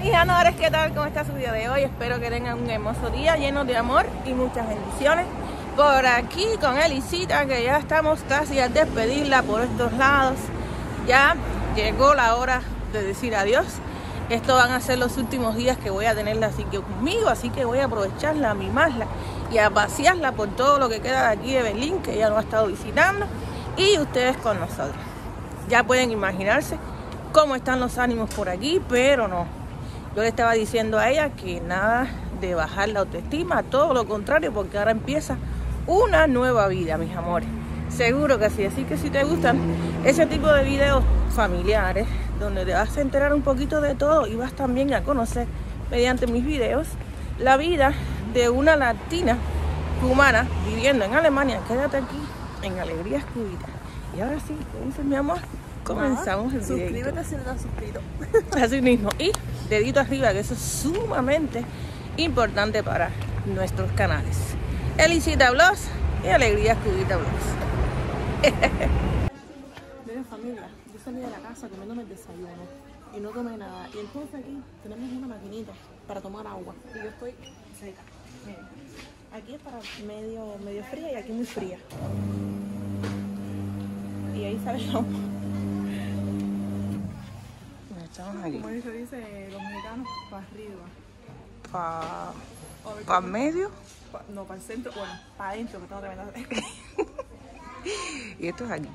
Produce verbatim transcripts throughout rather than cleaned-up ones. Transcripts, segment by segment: mis ganadores, ¿qué tal? ¿Cómo está su video de hoy? Espero que tengan un hermoso día lleno de amor y muchas bendiciones. Por aquí con Elizita, que ya estamos casi a despedirla por estos lados. Ya llegó la hora de decir adiós. Estos van a ser los últimos días que voy a tenerla así que conmigo, así que voy a aprovecharla, a mimarla y a pasearla por todo lo que queda de aquí de Berlín, que ella no ha estado visitando, y ustedes con nosotros. Ya pueden imaginarse cómo están los ánimos por aquí, pero no. Yo le estaba diciendo a ella que nada de bajar la autoestima, todo lo contrario, porque ahora empieza una nueva vida, mis amores. Seguro que sí. Así que si te gustan ese tipo de videos familiares, donde te vas a enterar un poquito de todo y vas también a conocer, mediante mis videos, la vida de una latina cubana viviendo en Alemania, quédate aquí en Alegría Cubita. Y ahora sí, ¿qué dices, mi amor? Comenzamos el video. Suscríbete si no te has suscrito. Así mismo. Y dedito arriba, que eso es sumamente importante para nuestros canales. Elizita Vlogs y Alegría Cubita Vlogs. Mira, familia, yo salí de la casa comiéndome el desayuno y no tomé nada. Y entonces aquí tenemos una maquinita para tomar agua. Y yo estoy seca. Miren, aquí es para medio, medio fría y aquí muy fría. Y ahí sale el agua. Como eso dice los mexicanos, para arriba. ¿Para pa medio? Pa, no, para el centro, bueno, para adentro, que tengo tremenda. Y esto es aquí.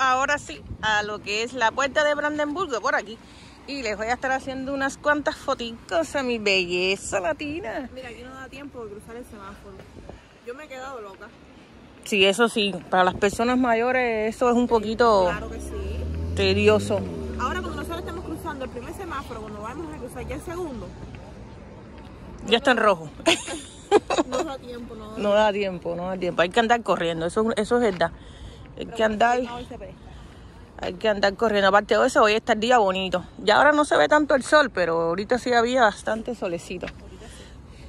Ahora sí, a lo que es la Puerta de Brandenburgo, por aquí, y les voy a estar haciendo unas cuantas fotitos a mi belleza latina. Mira, aquí no da tiempo de cruzar el semáforo. Yo me he quedado loca. Sí, eso sí, para las personas mayores eso es un poquito, claro que sí, tedioso. Ahora cuando nosotros estamos cruzando el primer semáforo, cuando vamos a cruzar ya el segundo, ya no está en rojo. No da tiempo, no da tiempo. No da tiempo, no da tiempo. Hay que andar corriendo, eso, eso es verdad. Hay que andar, hay que andar corriendo. Aparte de eso, hoy está el día bonito. Ya ahora no se ve tanto el sol, pero ahorita sí había bastante solecito.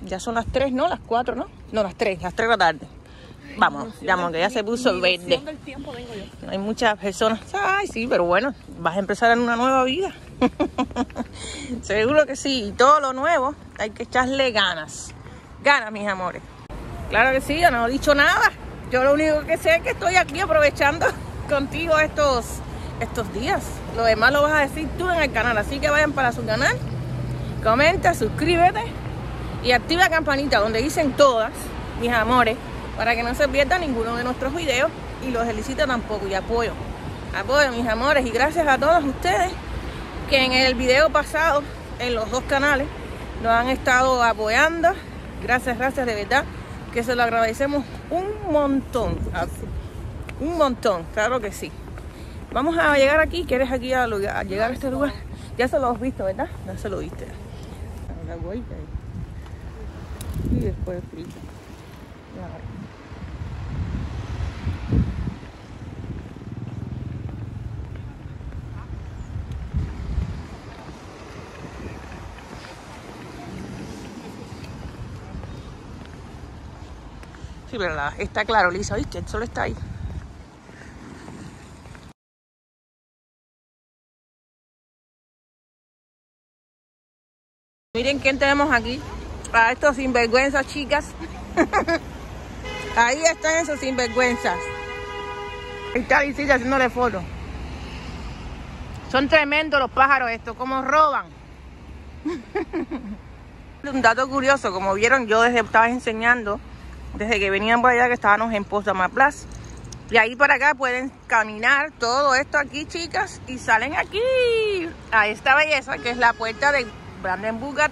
Ya son las tres, ¿no? Las cuatro, ¿no? No, las tres, las tres de la tarde. Vamos, ya, que ya se puso verde. Hay muchas personas. Ay, sí, pero bueno, vas a empezar en una nueva vida. Seguro que sí. Y todo lo nuevo hay que echarle ganas. Ganas, mis amores. Claro que sí, yo no he dicho nada. Yo lo único que sé es que estoy aquí aprovechando contigo estos, estos días. Lo demás lo vas a decir tú en el canal. Así que vayan para su canal, comenta, suscríbete y activa la campanita donde dicen todas, mis amores, para que no se pierda ninguno de nuestros videos y los felicito tampoco. Y apoyo, apoyo, mis amores. Y gracias a todos ustedes que en el video pasado, en los dos canales, nos han estado apoyando. Gracias, gracias de verdad, que se lo agradecemos un montón, un montón, claro que sí. Vamos a llegar aquí, ¿quieres aquí a, lugar, a llegar a este lugar? Ya se lo has visto, ¿verdad? Ya se lo viste. La huella ahí. Y después frita. Sí, verdad. Está claro, Lisa. ¿Viste? El sol está ahí. Miren quién tenemos aquí. A estos sinvergüenzas, chicas. Ahí están esos sinvergüenzas. Ahí está Elizita haciéndole foto. Son tremendos los pájaros estos, como roban. Un dato curioso, como vieron, yo desde estaba enseñando, desde que venían por allá, que estábamos en Posta Maplaz. Y ahí para acá pueden caminar todo esto aquí, chicas, y salen aquí a esta belleza que es la puerta de Brandenburgo.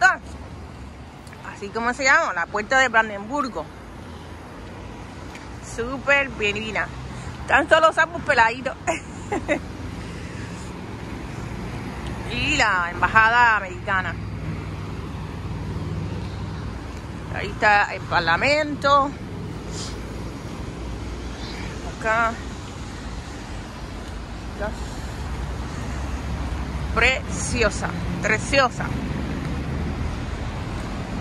Así como se llama, la puerta de Brandenburgo. Súper bienina. Están todos los sapos peladitos. Y la embajada americana. Ahí está el parlamento. Acá. Preciosa, preciosa.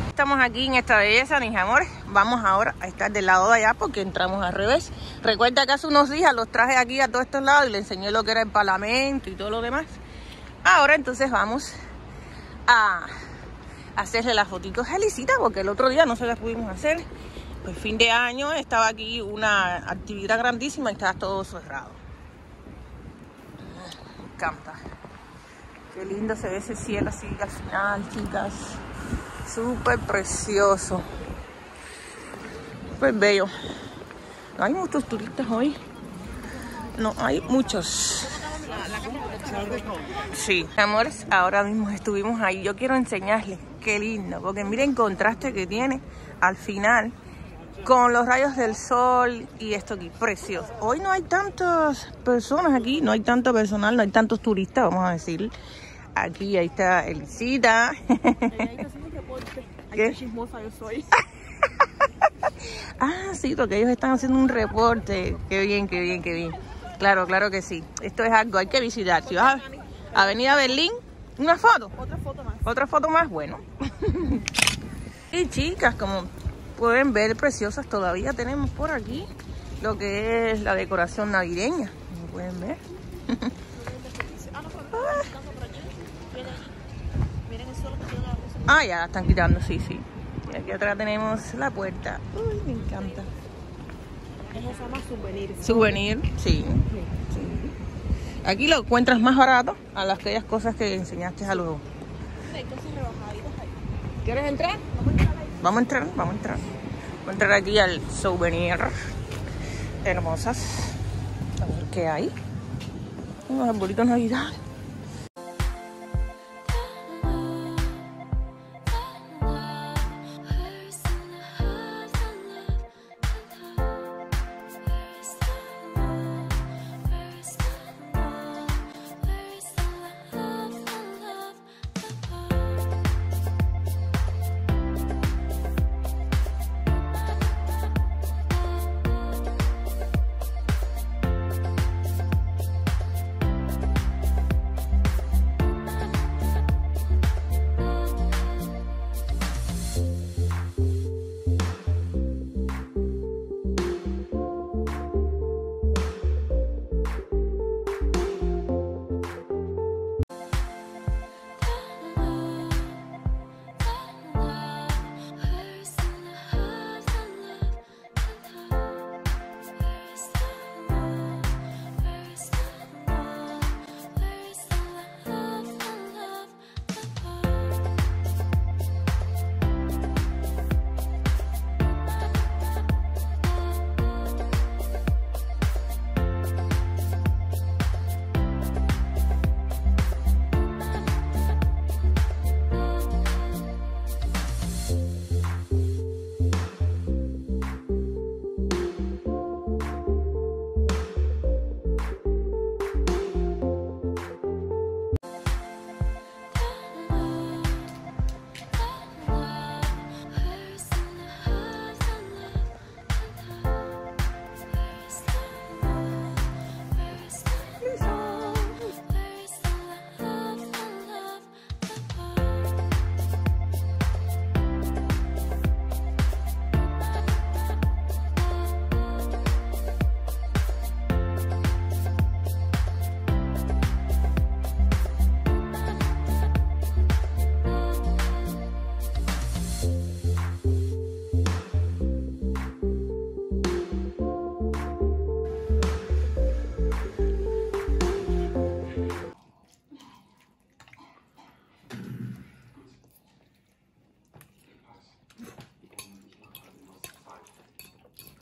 Estamos aquí en esta belleza, mis amores. Vamos ahora a estar del lado de allá porque entramos al revés. Recuerda que hace unos días los traje aquí a todos estos lados y les enseñé lo que era el parlamento y todo lo demás. Ahora entonces vamos a hacerle las fotitos a Elizita porque el otro día no se las pudimos hacer. Pues fin de año estaba aquí una actividad grandísima y estaba todo cerrado. Me encanta. Qué lindo se ve ese cielo así al final, chicas. Súper precioso. Súper bello. No hay muchos turistas hoy. No hay muchos. Sí, amores, ahora mismo estuvimos ahí. Yo quiero enseñarles, qué lindo, porque miren el contraste que tiene al final con los rayos del sol y esto aquí, precioso. Hoy no hay tantas personas aquí, no hay tanto personal, no hay tantos turistas, vamos a decir. Aquí, ahí está Elizita. ¿Qué? Chismosa yo soy. Ah, sí, porque ellos están haciendo un reporte. Qué bien, qué bien, qué bien. Claro, claro que sí. Esto es algo, hay que visitar. Si vas a Avenida Berlín, ¿una foto? Otra foto más. Otra foto más, bueno. Y chicas, como pueden ver, preciosas, todavía tenemos por aquí lo que es la decoración navideña. Como pueden ver. Ah, ya la están quitando, sí, sí. Y aquí atrás tenemos la puerta. Uy, me encanta. Eso se llama souvenir. Souvenir, sí. Sí. Aquí lo encuentras más barato a las aquellas cosas que enseñaste a los. ¿Quieres entrar? Vamos a entrar, vamos a entrar. Vamos a entrar aquí al souvenir. Hermosas. A ver qué hay. Unos arbolitos de Navidad.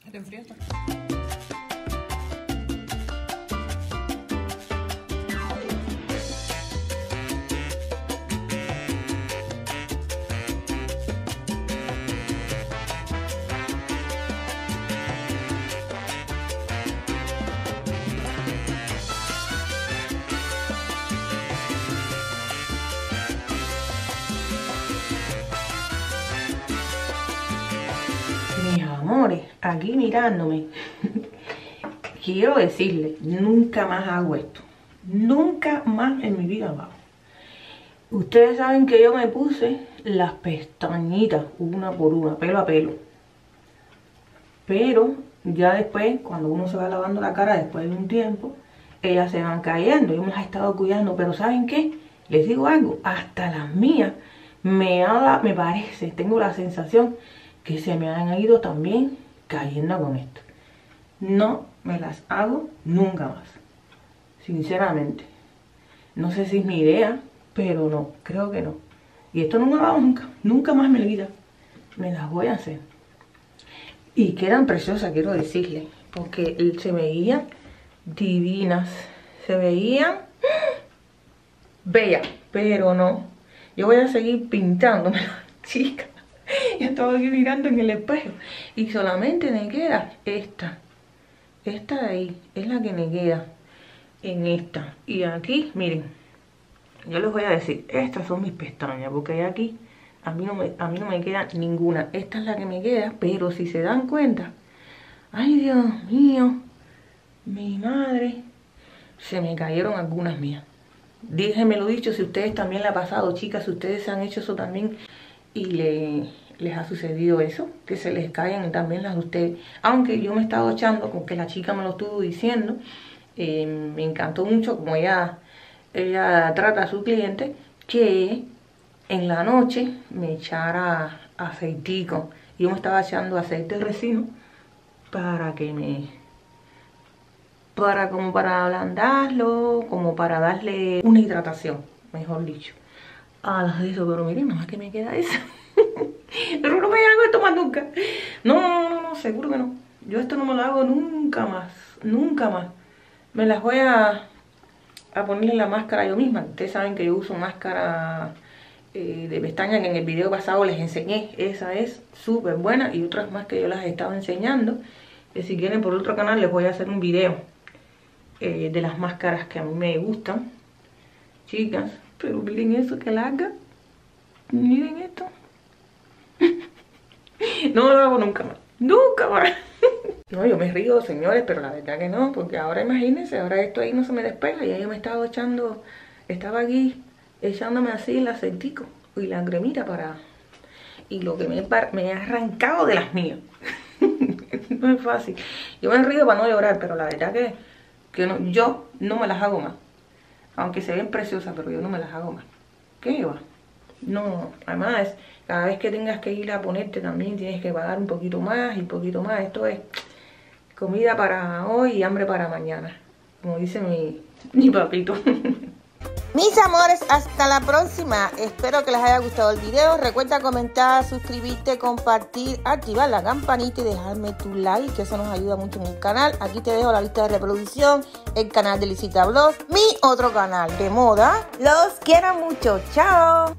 ¿Se te enfría esto? Aquí mirándome, quiero decirle, nunca más hago esto, nunca más en mi vida hago. Ustedes saben que yo me puse las pestañitas una por una, pelo a pelo, pero ya después, cuando uno se va lavando la cara después de un tiempo, ellas se van cayendo. Yo me las he estado cuidando, pero ¿saben qué? Les digo algo, hasta las mías me, haga, me parece, tengo la sensación que se me han ido también cayendo con esto. No me las hago nunca más, sinceramente. No sé si es mi idea, pero no, creo que no. Y esto no me lo hago nunca, nunca más en mi vida. Me las voy a hacer. Y quedan preciosas, quiero decirle, porque se veían divinas, se veían bellas, pero no. Yo voy a seguir pintándome, chica. Yo estaba aquí mirando en el espejo y solamente me queda esta. Esta de ahí es la que me queda en esta. Y aquí, miren, yo les voy a decir, estas son mis pestañas, porque aquí a mí no me, a mí no me queda ninguna. Esta es la que me queda, pero si se dan cuenta, ay Dios mío, mi madre, se me cayeron algunas mías. Déjenme lo dicho, si ustedes también la han pasado, chicas, si ustedes se han hecho eso también y le, les ha sucedido eso, que se les caen también las de ustedes. Aunque yo me he estado echando con que la chica me lo estuvo diciendo, eh, me encantó mucho como ella, ella trata a su cliente, que en la noche me echara aceitico. Yo me estaba echando aceite de resino para que me, para como para ablandarlo, como para darle una hidratación, mejor dicho. A las de eso, pero miren, nomás que me queda eso. Pero no me hago esto más nunca. No, no, no, no, seguro que no. Yo esto no me lo hago nunca más. Nunca más. Me las voy a, a ponerle la máscara yo misma. Ustedes saben que yo uso máscara eh, de pestaña, que en el video pasado les enseñé. Esa es súper buena. Y otras más que yo las he estado enseñando, que si quieren por otro canal les voy a hacer un video eh, de las máscaras que a mí me gustan. Chicas, pero miren eso que larga. Miren esto. No lo hago nunca más. Nunca más. No, yo me río, señores, pero la verdad que no. Porque ahora imagínense, ahora esto ahí no se me despega. Y ahí yo me estaba echando, estaba aquí echándome así el aceitico y la cremita para... Y lo que me, me he arrancado de las mías. No es fácil. Yo me río para no llorar, pero la verdad que, que no, yo no me las hago más. Aunque se ven preciosas, pero yo no me las hago más. ¿Qué va? No, además, cada vez que tengas que ir a ponerte también tienes que pagar un poquito más y un poquito más. Esto es comida para hoy y hambre para mañana, como dice mi, mi papito. Mis amores, hasta la próxima. Espero que les haya gustado el video. Recuerda comentar, suscribirte, compartir, activar la campanita y dejarme tu like, que eso nos ayuda mucho en el canal. Aquí te dejo la lista de reproducción, el canal de Elizita Vlogs, mi otro canal de moda. Los quiero mucho. Chao.